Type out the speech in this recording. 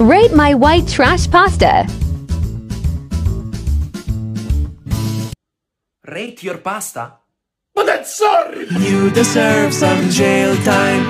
Rate my white trash pasta. Rate your pasta? But that's sorry! You deserve some jail time.